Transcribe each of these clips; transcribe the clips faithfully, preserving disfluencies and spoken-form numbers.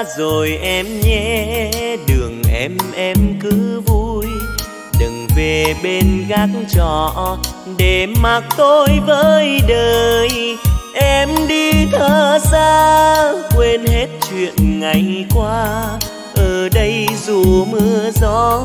qua rồi em nhé, đường em em cứ vui, đừng về bên gác trọ để mặc tôi với đời. Em đi thơ xa quên hết chuyện ngày qua, ở đây dù mưa gió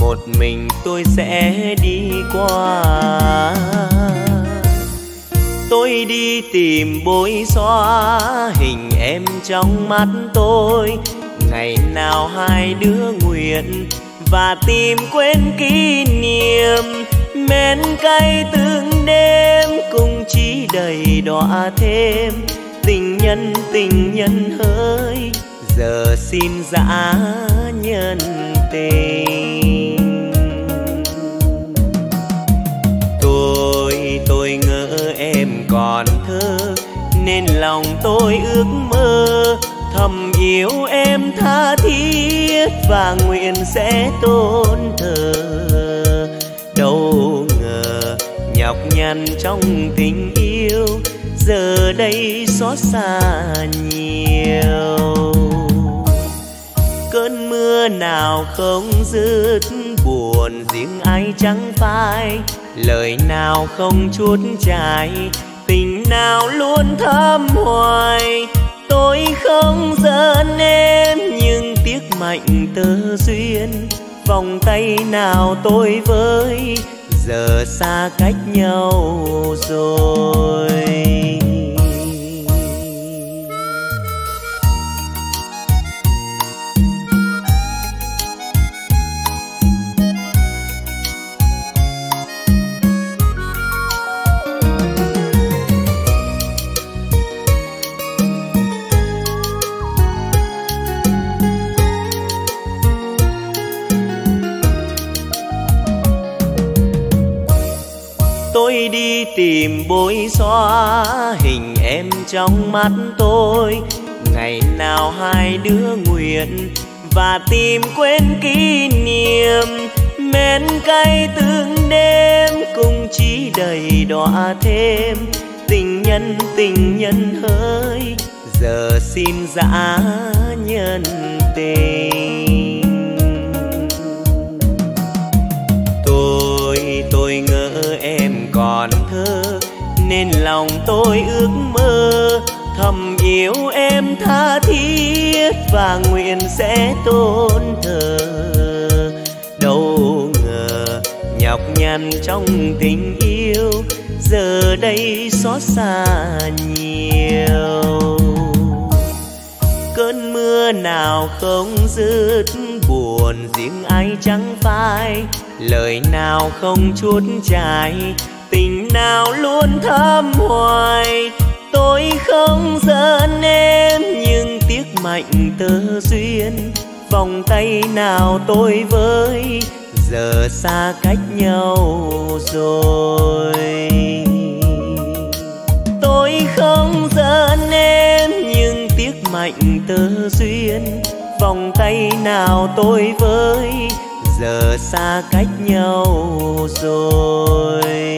một mình tôi sẽ đi qua. Tôi đi tìm bối xóa hình em trong mắt tôi, ngày nào hai đứa nguyện và tìm quên kỷ niệm men cay từng đêm, cùng chỉ đầy đọa thêm tình nhân tình nhân hỡi, giờ xin dã nhân tình. Tôi tôi ngỡ em còn thơ nên lòng tôi ước mơ, thầm yêu em tha thiết và nguyện sẽ tôn thờ. Đâu ngờ nhọc nhằn trong tình yêu giờ đây xót xa nhiều, cơn mưa nào không dứt buồn riêng ai chẳng phai, lời nào không chút chài tình nào luôn thắm hoài. Tôi không giận em nhưng tiếc mạnh tơ duyên, vòng tay nào tôi với giờ xa cách nhau rồi. Tôi đi tìm bối xóa hình em trong mắt tôi, ngày nào hai đứa nguyện và tìm quên kỷ niệm men cay từng đêm, cùng chỉ đầy đọa thêm tình nhân tình nhân hỡi, giờ xin dã nhân tình. Tôi tôi ngỡ em còn thơ nên lòng tôi ước mơ, thầm yêu em tha thiết và nguyện sẽ tôn thờ. Đâu ngờ nhọc nhằn trong tình yêu giờ đây xót xa nhiều, cơn mưa nào không dứt buồn riêng ai chẳng phai, lời nào không chút chài tình nào luôn thắm hoài. Tôi không giận em nhưng tiếc mạnh tơ duyên, vòng tay nào tôi với giờ xa cách nhau rồi. Tôi không giận em nhưng tiếc mạnh tơ duyên, vòng tay nào tôi với giờ xa cách nhau rồi.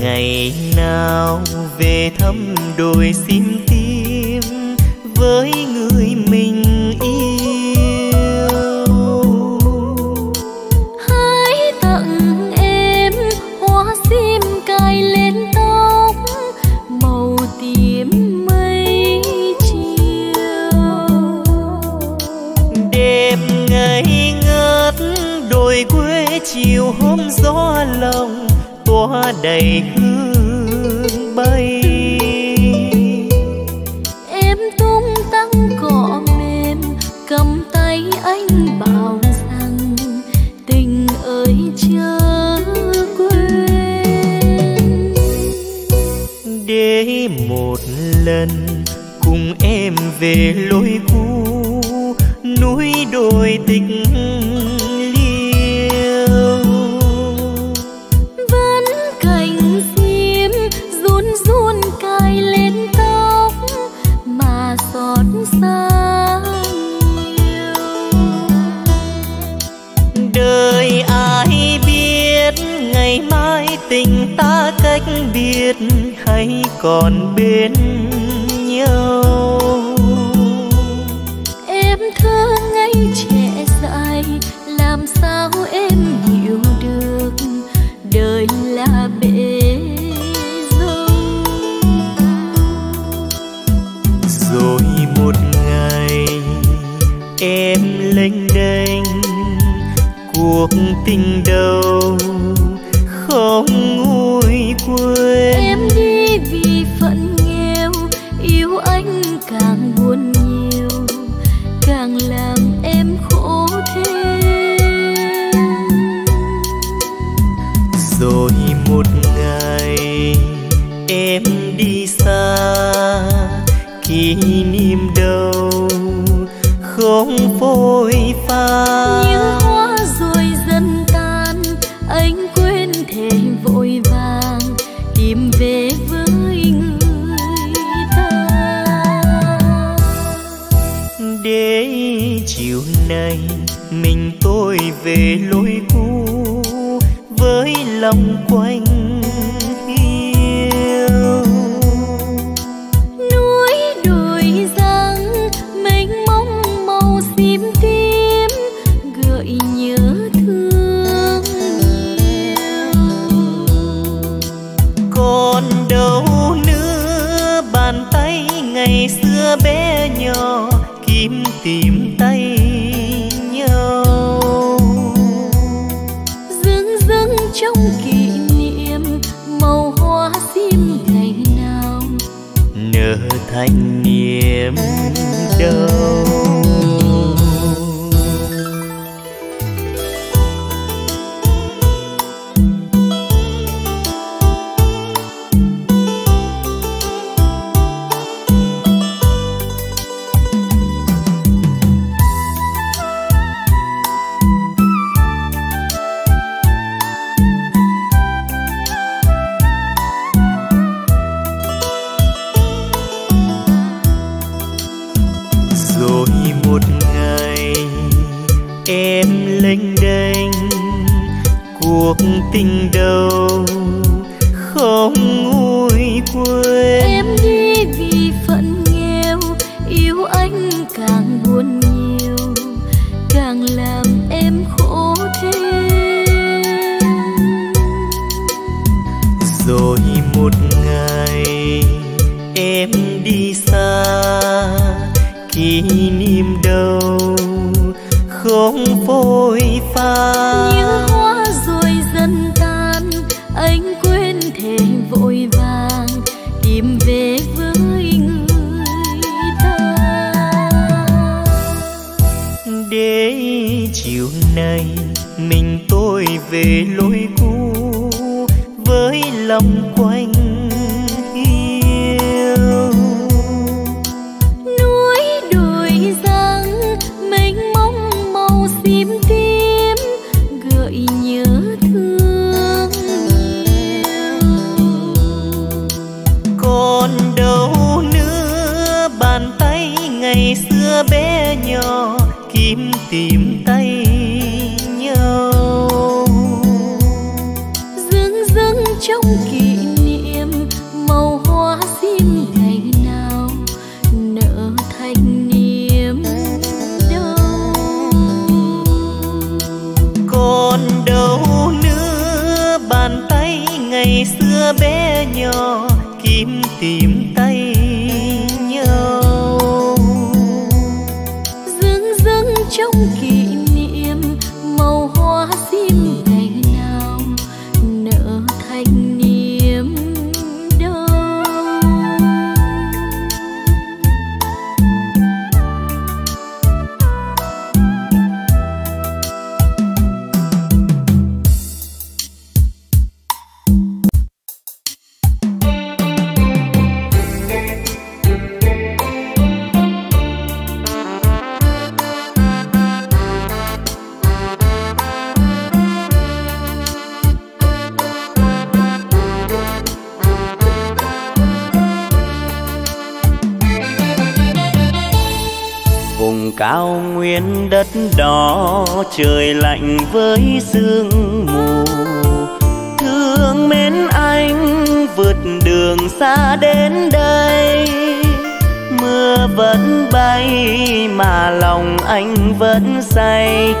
Ngày nào về thăm đồi sim tím với người mình yêu, hãy tặng em hoa sim cài lên tóc màu tím mây chiều. Đêm ngày ngất đồi quê chiều hôm gió lòng tỏa đầy hương bay, em tung tăng cỏ mềm cầm tay anh bảo rằng tình ơi chớ quên. Để một cùng em về lối cũ núi đồi tịch liêu. Vẫn cành xiêm run run cài lên tóc mà xót xa nhiều. Đời ai biết ngày mai tình ta cách biệt hay còn bên nhau. Em thơ ngây trẻ dại làm sao em hiểu được đời là bể dâu. Rồi một ngày em lênh đênh cuộc tình đầu không nguôi quên. Em đi vì phận nghèo yêu anh càng buồn nhiều càng làm em khổ thêm. Rồi một ngày em đi xa kỷ niệm đâu không phôi pha. Mình tôi về lối cũ với lòng quanh yêu. Núi đồi giăng mênh mông màu xím tím gợi nhớ thương nhiều. Còn đâu nữa bàn tay ngày xưa bé nhỏ kiếm tìm tay. Trong kỷ niệm màu hoa sim ngày nào nở thành niềm đau. Tình đầu không nguôi quên. Em đi vì phận nghèo yêu anh càng buồn nhiều càng làm em khổ thêm. Rồi một ngày em đi xa kỷ niệm đâu không phôi pha. Như hoa rồi dần tan anh quên thề vội vàng tìm về với người ta. Để chiều nay mình tôi về lối cũ với lòng quanh yêu. Núi đồi giăng mênh mông màu xím tím gợi nhớ thương nhiều. Còn đâu nữa bàn tay ngày xưa bé nhỏ kiếm tìm tay nhau. Dưng dưng trong kỷ niệm màu hoa sim ngày nào nở thành niềm đau. Còn đâu nữa bàn tay ngày xưa bé nhỏ kiếm tìm tay nhau. Dưng dưng trong kỷ niệm màu hoa sim ngày nào nở thành niềm đau. vùng cao nguyên đất đỏ, trời lạnh với sương mù. Thương mến anh vượt đường xa đến đây, mưa vẫn bay mà lòng anh vẫn say.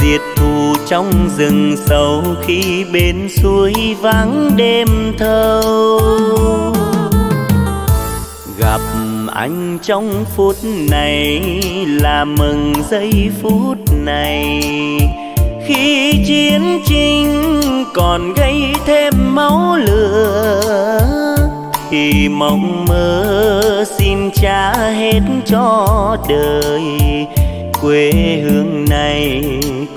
Diệt thù trong rừng sâu khi bên suối vắng đêm thâu. Gặp anh trong phút này là mừng giây phút này. Khi chiến tranh còn gây thêm máu lửa thì mộng mơ xin trả hết cho đời. Quê hương này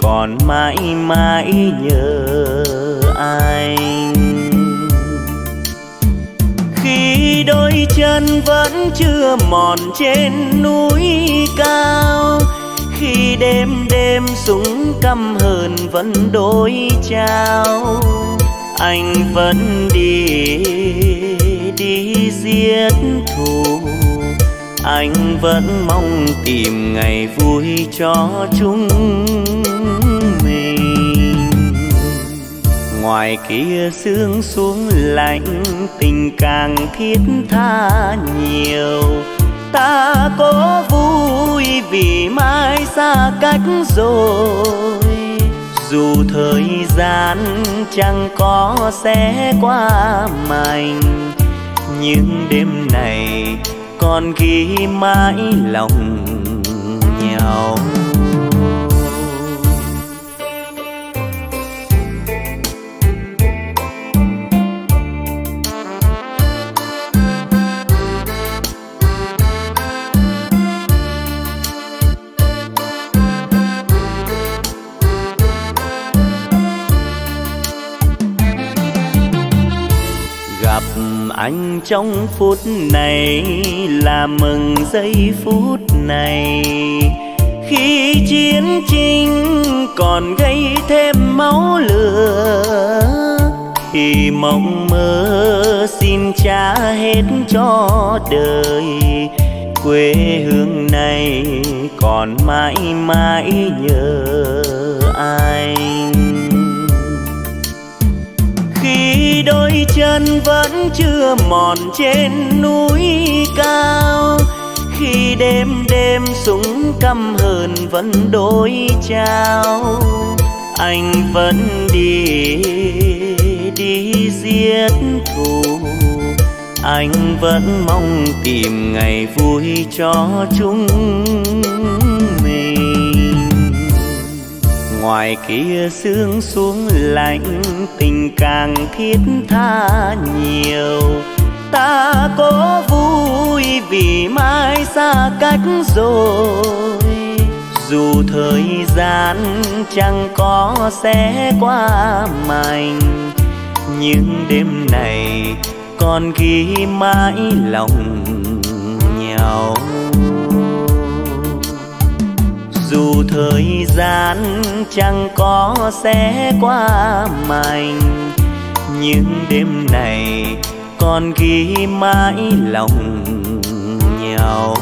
còn mãi mãi nhớ anh. Khi đôi chân vẫn chưa mòn trên núi cao, khi đêm đêm súng căm hờn vẫn đối trao, anh vẫn đi đi giết thù. Anh vẫn mong tìm ngày vui cho chúng mình. Ngoài kia sương xuống lạnh, tình càng thiết tha nhiều. Ta cố vui vì mai xa cách rồi, dù thời gian chẳng có sẽ qua mành. Nhưng đêm này còn ghi mãi lòng nhau. Gặp anh trong phút này là mừng giây phút này. Khi chiến tranh còn gây thêm máu lửa thì mộng mơ xin trả hết cho đời. Quê hương này còn mãi mãi nhớ anh. Khi đôi chân vẫn chưa mòn trên núi cao, khi đêm đêm súng căm hờn vẫn đối trao, anh vẫn đi đi giết thù. Anh vẫn mong tìm ngày vui cho chúng mình. Ngoài kia sương xuống lạnh, tình càng thiết tha nhiều. Ta cố vui vì mai xa cách rồi, dù thời gian chẳng có sẽ qua mành. Nhưng đêm này còn ghi mãi lòng nhau. Dù thời gian chẳng có sẽ qua mành, nhưng đêm này còn ghi mãi lòng nhau.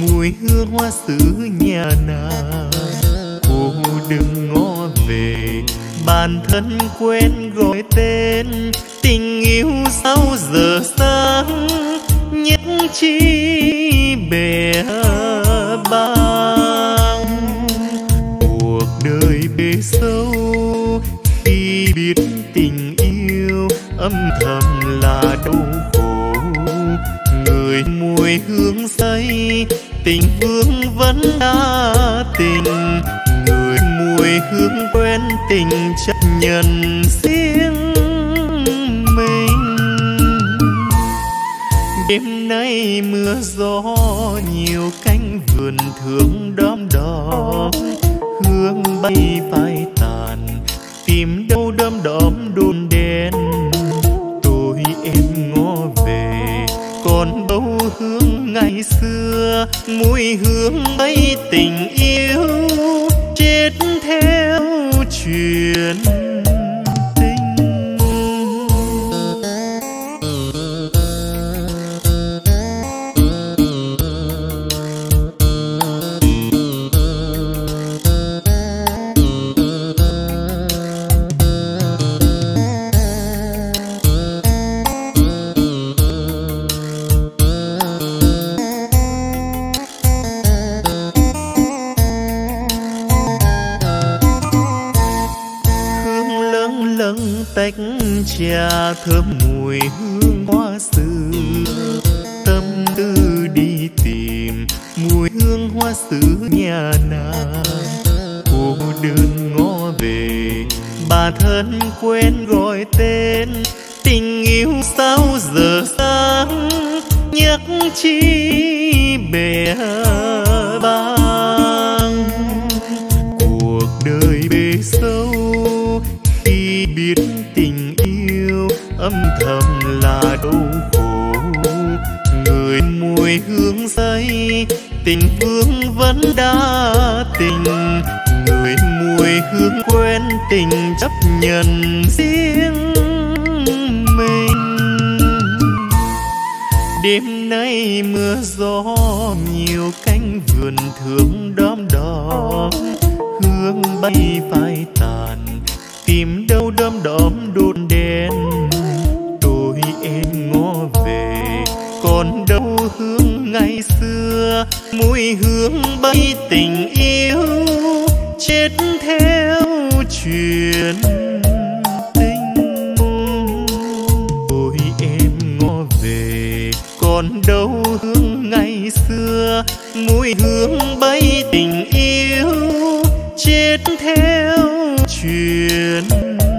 Mùi hương hoa sứ nhà nàng đừng ngó về bản thân quên gọi tên tình yêu sau giờ sáng nhất chi bè bang. Cuộc đời bề sâu khi biết tình yêu âm thầm là đau khổ, người mùi hương say tình vương vẫn đa tình, người mùi hương quen tình chấp nhận riêng mình. Đêm nay mưa gió nhiều cánh vườn thương đom đóm, hương bay phai tàn tìm đâu đom đóm đôn đen. Tôi em ngó về còn đâu hương ngày xưa, mùi hương ấy tình yêu chết theo chuyện tình. Tách trà thơm mùi hương hoa xưa, tâm tư đi tìm mùi hương hoa xưa nhà nàng. Cô đơn ngó về bà thân quên gọi tên tình yêu sao giờ sáng nhắc chi bè bang. Cuộc đời bề sâu khi biết tình yêu âm thầm là đau khổ, người mùi hương say tình vương vẫn đa tình, người mùi hương quen tình chấp nhận riêng mình. Đêm nay mưa gió nhiều cánh vườn thương đom đóm, hương bay phai tàn tìm đâu đom đóm đôn đen. Tôi em ngó về còn đâu hương ngày xưa, mùi hương bay tình yêu chết theo chuyện tình. Tôi em ngó về còn đâu hương ngày xưa, mùi hương bay tình yêu chết theo chuyện